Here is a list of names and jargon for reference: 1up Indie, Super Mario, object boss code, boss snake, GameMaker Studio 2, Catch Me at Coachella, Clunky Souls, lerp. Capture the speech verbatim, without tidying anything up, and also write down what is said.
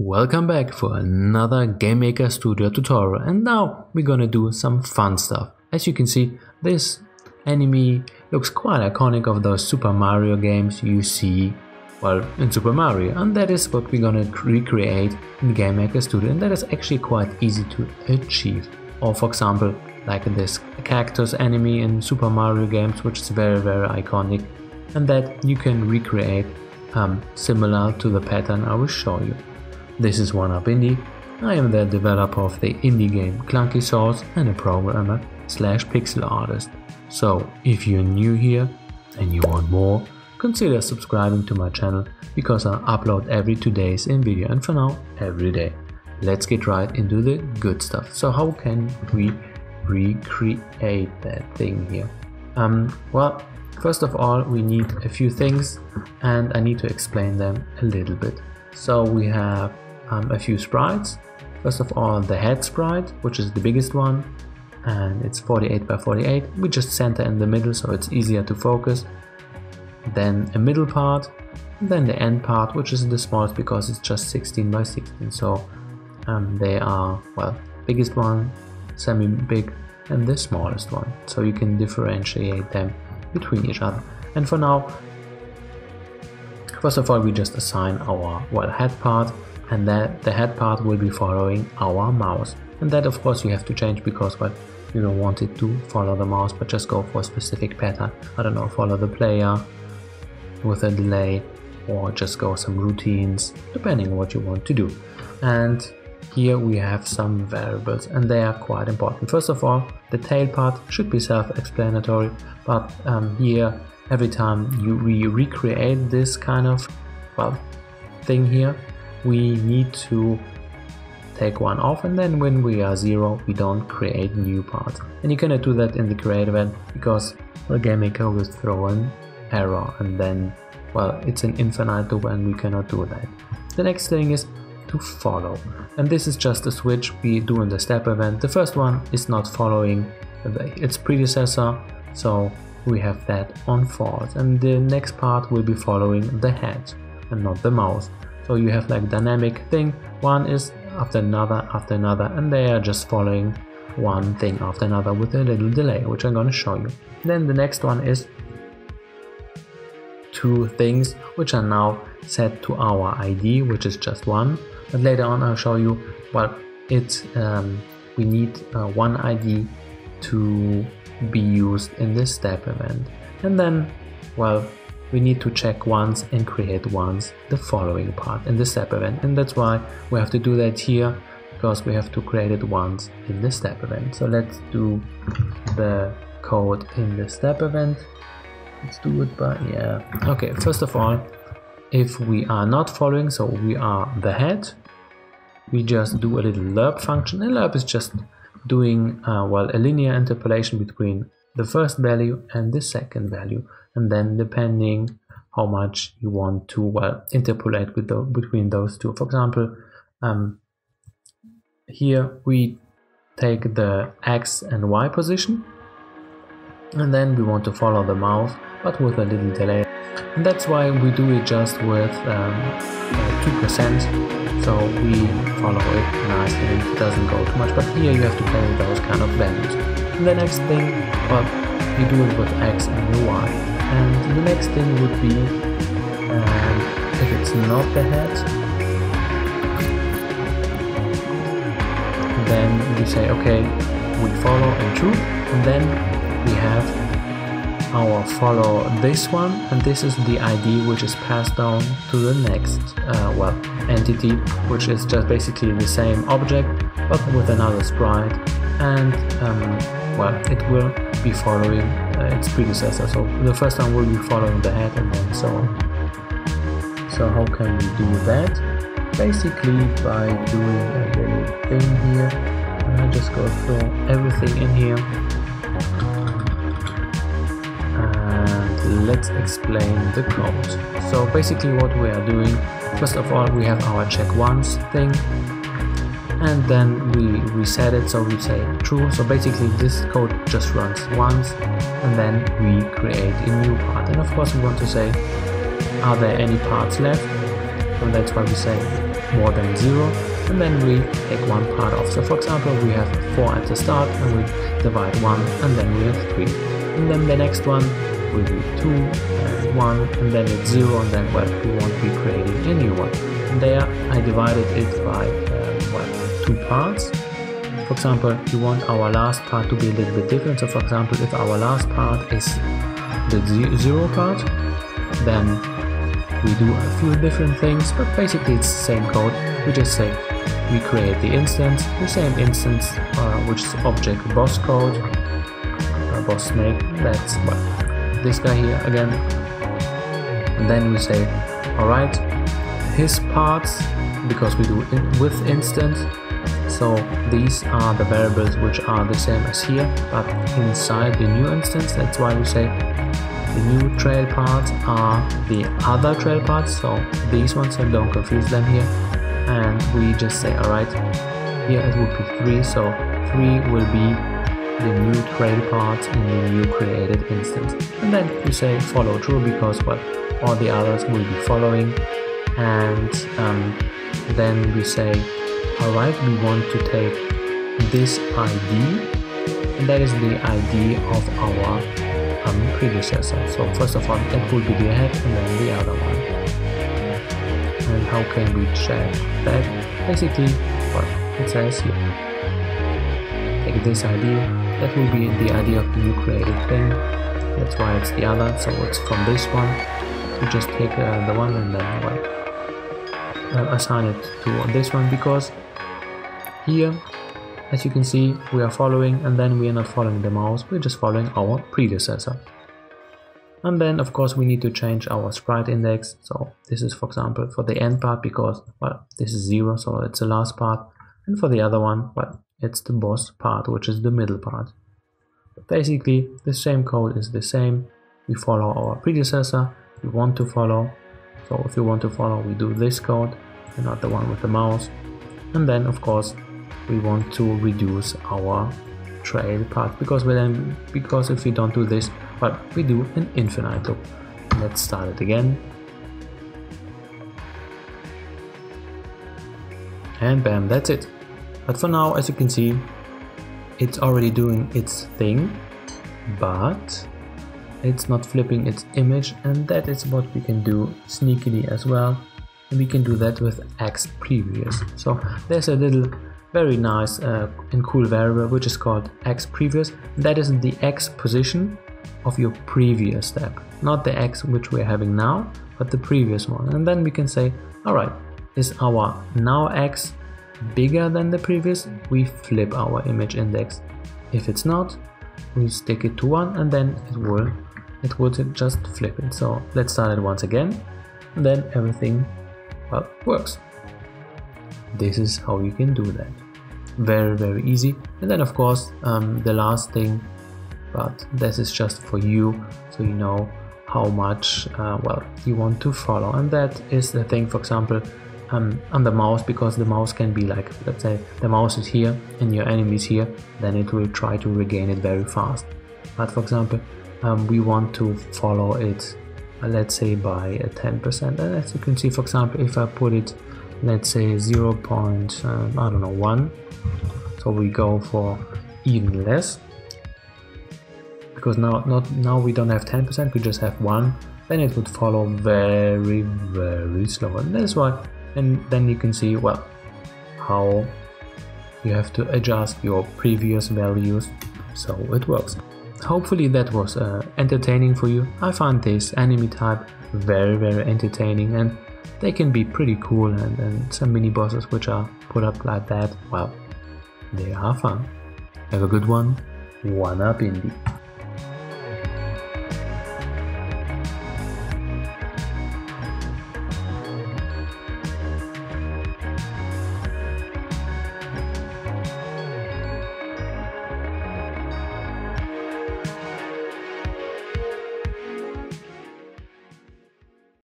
Welcome back for another GameMaker Studio tutorial, and now we're gonna do some fun stuff. As you can see, this enemy looks quite iconic of those Super Mario games you see, well, in Super Mario, and that is what we're gonna recreate in GameMaker Studio, and that is actually quite easy to achieve. Or for example, like this cactus enemy in Super Mario games, which is very very iconic, and that you can recreate um, similar to the pattern I will show you. This is one up Indie. I am the developer of the indie game Clunky Souls and a programmer slash pixel artist. So if you're new here and you want more, consider subscribing to my channel because I upload every two days in video, and for now every day. Let's get right into the good stuff. So how can we recreate that thing here? Um, well, first of all we need a few things, and I need to explain them a little bit. So we have Um, a few sprites. First of all, the head sprite, which is the biggest one, and it's forty-eight by forty-eight. We just center in the middle so it's easier to focus. Then a middle part, then the end part, which is the smallest because it's just sixteen by sixteen. So um, they are, well, biggest one, semi big, and the smallest one, so you can differentiate them between each other. And for now, first of all, we just assign our, well, head part, and that the head part will be following our mouse, and that of course you have to change because, well, you don't want it to follow the mouse, but just go for a specific pattern. I don't know, follow the player with a delay, or just go some routines depending on what you want to do. And here we have some variables, and they are quite important. First of all, the tail part should be self-explanatory, but um, here every time you re recreate this kind of, well, thing here, we need to take one off, and then when we are zero we don't create new parts. And you cannot do that in the create event because the GameMaker will throw an error, and then, well, it's an infinite loop and we cannot do that. The next thing is to follow, and this is just a switch we do in the step event. The first one is not following its predecessor, so we have that on false, and the next part will be following the head and not the mouse. So you have like dynamic thing, one is after another after another, and they are just following one thing after another with a little delay, which I'm gonna show you. Then the next one is two things which are now set to our I D, which is just one, but later on I'll show you, well, it's um, we need uh, one I D to be used in this step event. And then, well, we need to check once and create once the following part in the step event, and that's why we have to do that here, because we have to create it once in the step event. So let's do the code in the step event. Let's do it by, yeah, okay. First of all, if we are not following, so we are the head, we just do a little lerp function, and lerp is just doing uh, well, a linear interpolation between the first value and the second value, and then depending how much you want to, well, interpolate with the, between those two. For example, um, here we take the X and Y position, and then we want to follow the mouse, but with a little delay, and that's why we do it just with um, two percent, so we follow it nicely and it doesn't go too much, but here you have to play with those kind of values. And the next thing, well, you do it with X and Y, and the next thing would be, um, if it's not the head, then you say, okay, we follow and true, and then we have our follow this one, and this is the I D which is passed down to the next uh, well, entity, which is just basically the same object but with another sprite, and um, well, it will be following uh, its predecessor. So the first one will be following the head, and then so on. So how can we do that? Basically by doing a little thing here, and I just go through everything in here. Let's explain the code. So basically what we are doing, first of all we have our check once thing, and then we reset it, so we say true. So basically this code just runs once, and then we create a new part, and of course we want to say, are there any parts left? and that's why we say more than zero, and then we take one part off. So for example, we have four at the start and we divide one, and then we have three, and then the next one will be two and one, and then it's zero, and then well, we won't be creating a new one. And there I divided it by uh, well, two parts. For example, we want our last part to be a little bit different. So for example, if our last part is the zero part, then we do a few different things, but basically it's the same code. We just say we create the instance, the same instance uh, which is object boss code, uh, boss snake, that's well, this guy here again. And then we say, alright, his parts, because we do in with instance. So these are the variables which are the same as here, but inside the new instance. That's why we say the new trail parts are the other trail parts, so these ones, so don't confuse them here. And we just say, alright, here it would be three, so three will be the new trail parts in the new created instance. And then we say follow true, because well, all the others will be following. And um, then we say, alright, we want to take this I D, and that is the I D of our um, predecessor. So first of all, that would be the head, and then the other one. And how can we check that? Basically, well, it says here, take this I D, that will be the I D of the new created thing. That's why it's the other, so it's from this one. You just take uh, the one and then well, Uh, assign it to this one, because here, as you can see, we are following, and then we are not following the mouse, we're just following our predecessor. And then of course we need to change our sprite index, so this is for example for the end part, because well, this is zero, so it's the last part, and for the other one, well, it's the boss part, which is the middle part. But basically the same code is the same, we follow our predecessor, we want to follow. So if you want to follow, we do this code and not the one with the mouse. And then of course we want to reduce our trail part, because we then because if we don't do this, but we do an infinite loop. Let's start it again. And bam, that's it. But for now, as you can see, it's already doing its thing, but it's not flipping its image, and that is what we can do sneakily as well, and we can do that with X previous. So there's a little very nice uh, and cool variable which is called X previous, and that is the X position of your previous step, not the X which we're having now, but the previous one. And then we can say, alright, is our now X bigger than the previous? We flip our image index. If it's not, we stick it to one, and then it will it would just flip it. So let's start it once again, and then everything well works. This is how you can do that. Very, very easy. And then of course um, the last thing, but this is just for you, so you know how much uh, well you want to follow. And that is the thing, for example, Um, on the mouse, because the mouse can be like, let's say the mouse is here and your enemy is here, then it will try to regain it very fast. But for example, um, we want to follow it, uh, let's say by uh, ten percent. And as you can see, for example, if I put it, let's say zero point, uh, I don't know, one. So we go for even less, because now not now we don't have ten percent, we just have one. Then it would follow very, very slow, and that's why. And then you can see, well, how you have to adjust your previous values, so it works. Hopefully that was uh, entertaining for you. I find this enemy type very, very entertaining, and they can be pretty cool, and, and some mini bosses which are put up like that, well, they are fun. Have a good one. one up Indie.